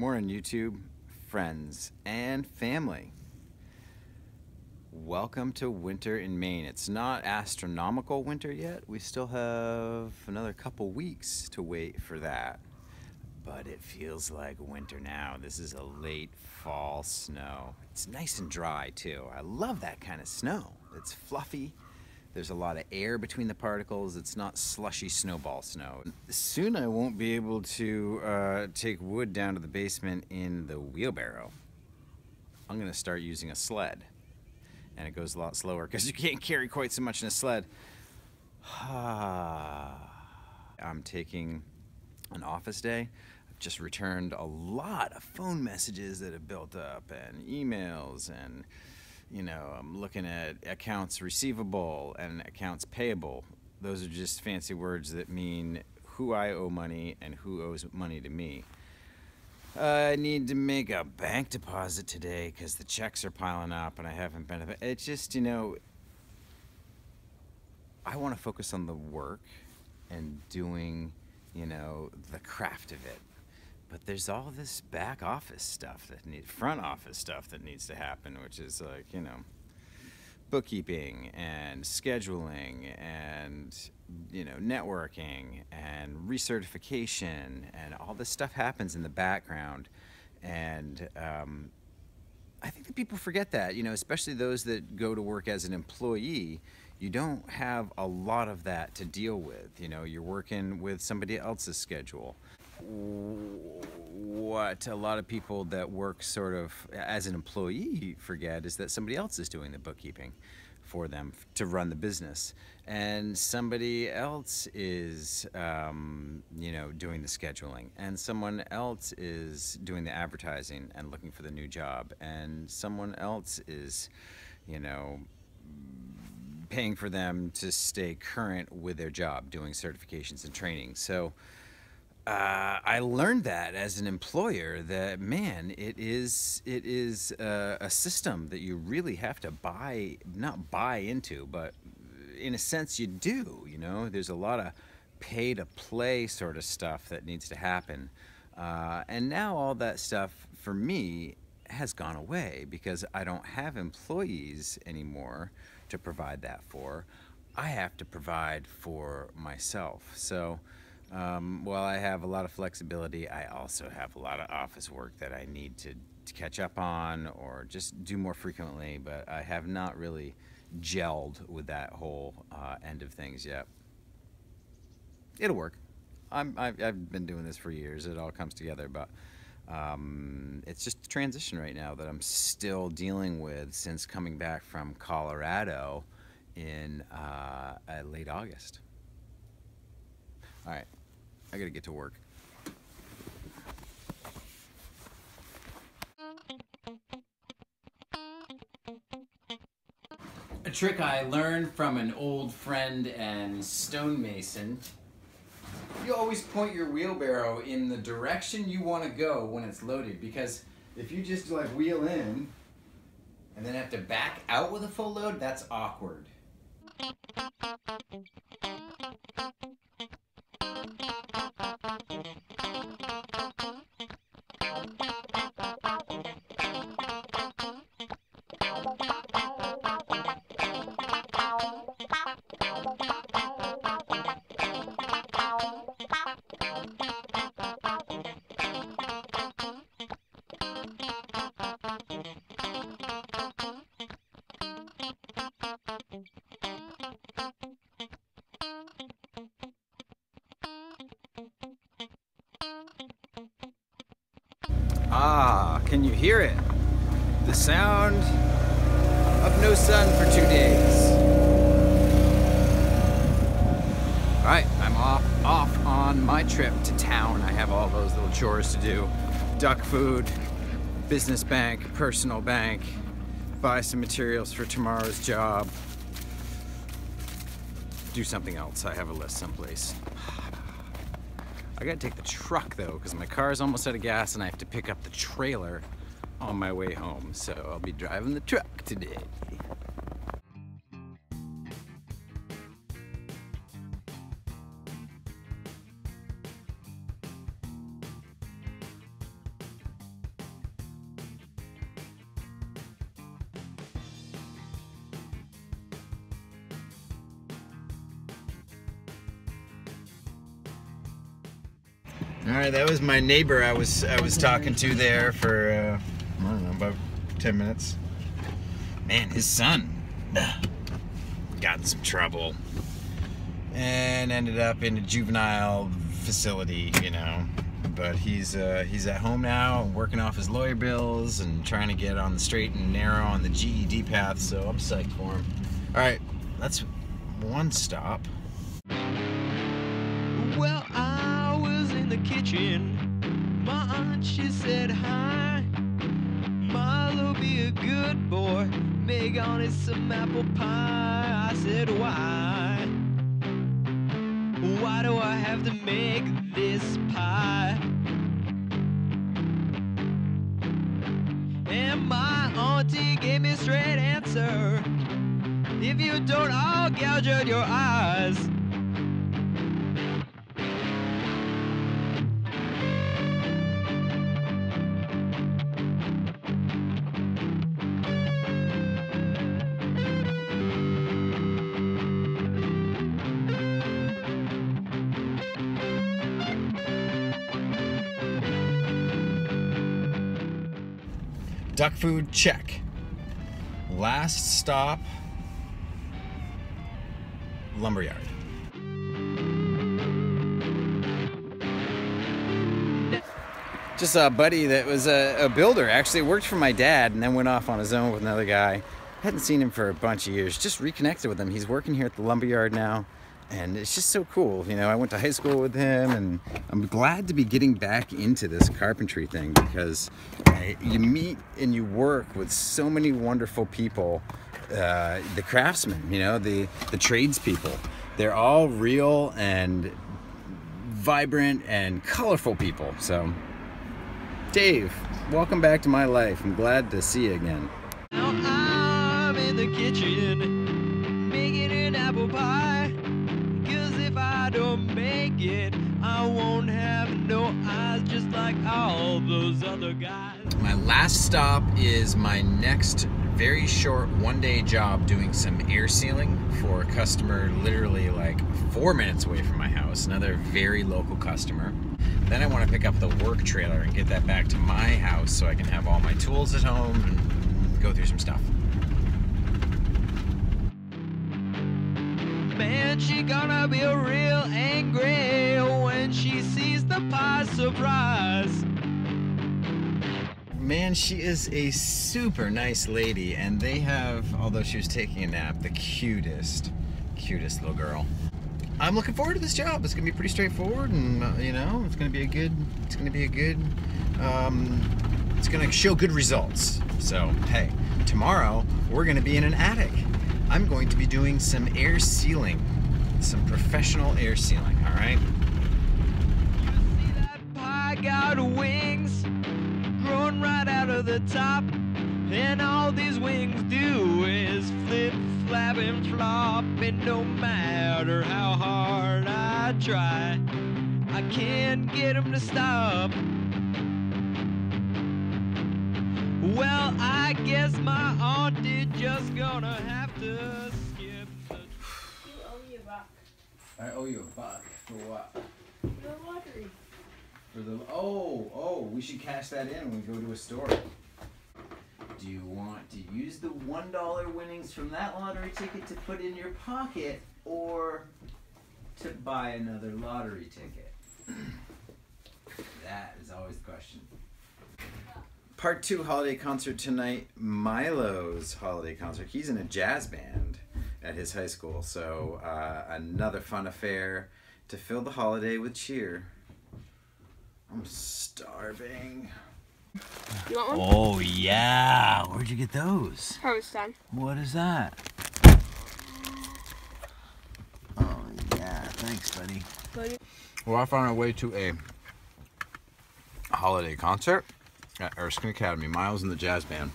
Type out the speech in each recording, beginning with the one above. Morning, YouTube friends and family. Welcome to winter in Maine. It's not astronomical winter yet. We still have another couple weeks to wait for that. But it feels like winter now. This is a late fall snow. It's nice and dry too. I love that kind of snow. It's fluffy. There's a lot of air between the particles. It's not slushy snowball snow. Soon I won't be able to take wood down to the basement in the wheelbarrow. I'm gonna start using a sled. And it goes a lot slower because you can't carry quite so much in a sled. I'm taking an office day. I've just returned a lot of phone messages that have built up and emails and you know, I'm looking at accounts receivable and accounts payable. Those are just fancy words that mean who I owe money and who owes money to me. I need to make a bank deposit today because the checks are piling up and I haven't been. It's just, you know, I want to focus on the work and doing, you know, the craft of it. But there's all this back office stuff that front office stuff that needs to happen, which is like, you know, bookkeeping and scheduling and, you know, networking and recertification and all this stuff happens in the background. And I think that people forget that, you know, especially those that go to work as an employee. You don't have a lot of that to deal with. You know, you're working with somebody else's schedule. What a lot of people that work sort of as an employee forget is that somebody else is doing the bookkeeping for them to run the business. And somebody else is, you know, doing the scheduling. And someone else is doing the advertising and looking for the new job. And someone else is, you know, paying for them to stay current with their job, doing certifications and training. So I learned that as an employer that, man, it is a system that you really have to buy, not buy into, but in a sense you do, you know? There's a lot of pay to play sort of stuff that needs to happen. And now all that stuff for me has gone away because I don't have employees anymore to provide that for. I have to provide for myself. So while I have a lot of flexibility, I also have a lot of office work that I need to catch up on or just do more frequently, but I have not really gelled with that whole end of things yet. It'll work. I've been doing this for years. It all comes together, but it's just a transition right now that I'm still dealing with since coming back from Colorado in late August. All right, I gotta get to work. A trick I learned from an old friend and stonemason. You always point your wheelbarrow in the direction you want to go when it's loaded, because if you just like wheel in and then have to back out with a full load, that's awkward. Ah, can you hear it? The sound of no sun for 2 days. All right, I'm off on my trip to town. I have all those little chores to do. Duck food, business bank, personal bank, buy some materials for tomorrow's job. Do something else, I have a list someplace. I gotta take the truck though, because my car's almost out of gas and I have to pick up the trailer on my way home. So I'll be driving the truck today. All right, that was my neighbor I was talking to there for I don't know, about 10 minutes. Man, his son got in some trouble and ended up in a juvenile facility, you know. But he's at home now, working off his lawyer bills and trying to get on the straight and narrow on the GED path. So I'm psyched for him. All right, that's one stop. Well, I was in the kitchen. My aunt, she said hi. Milo, be a good boy. Make on it some apple pie. I said, why? Why do I have to make this pie? And my auntie gave me a straight answer. If you don't, I'll gouge out your eyes. Duck food, check. Last stop, lumberyard. Just saw a buddy that was a builder, actually worked for my dad and then went off on his own with another guy. Hadn't seen him for a bunch of years, just reconnected with him. He's working here at the lumberyard now and it's just so cool. You know, I went to high school with him and I'm glad to be getting back into this carpentry thing because you meet and you work with so many wonderful people. The craftsmen, you know, the tradespeople. They're all real and vibrant and colorful people. So, Dave, welcome back to my life. I'm glad to see you again. Now I'm in the kitchen making an apple pie. Cause if I don't make it, I won't have no eyes just like all those other guys. My last stop is my next very short one-day job doing some air sealing for a customer literally like 4 minutes away from my house, another very local customer. Then I want to pick up the work trailer and get that back to my house so I can have all my tools at home and go through some stuff. Man, she gonna be real angry when she sees the pie surprise. Man, she is a super nice lady, and they have, although she was taking a nap, the cutest little girl. I'm looking forward to this job. It's gonna be pretty straightforward, and you know, it's gonna show good results. So hey, tomorrow we're gonna be in an attic. I'm going to be doing some air sealing, some professional air sealing. All right. You see that pie got wings? Growing right out of the top, and all these wings do is flip, flap, and flop, and no matter how hard I try, I can't get them to stop. Well, I guess my auntie just gonna have to skip the... You owe me a buck. I owe you a buck for what? The lottery. For the, oh, we should cash that in when we go to a store. Do you want to use the $1 winnings from that lottery ticket to put in your pocket or to buy another lottery ticket? That is always the question. Part two holiday concert tonight, Milo's holiday concert. He's in a jazz band at his high school, so another fun affair to fill the holiday with cheer. I'm starving. You want one? Oh yeah! Where'd you get those? Harvest Time. What is that? Oh yeah! Thanks, buddy. Well, I found our way to a holiday concert at Erskine Academy. Miles and the jazz band.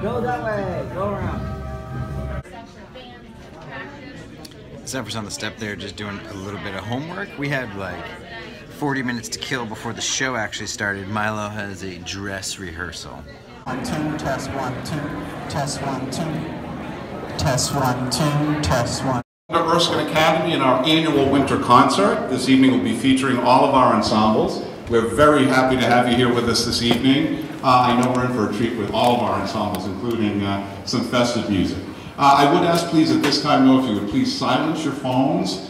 Go that way, go around. Zephyr's on the step there just doing a little bit of homework. We had like 40 minutes to kill before the show actually started. Milo has a dress rehearsal. 1, 2, test 1, 2, test 1, 2, test 1, 2, test 1. At Erskine Academy in our annual winter concert. This evening we'll be featuring all of our ensembles. We're very happy to have you here with us this evening. I know we're in for a treat with all of our ensembles, including some festive music. I would ask, please, at this time, though, if you would please silence your phones.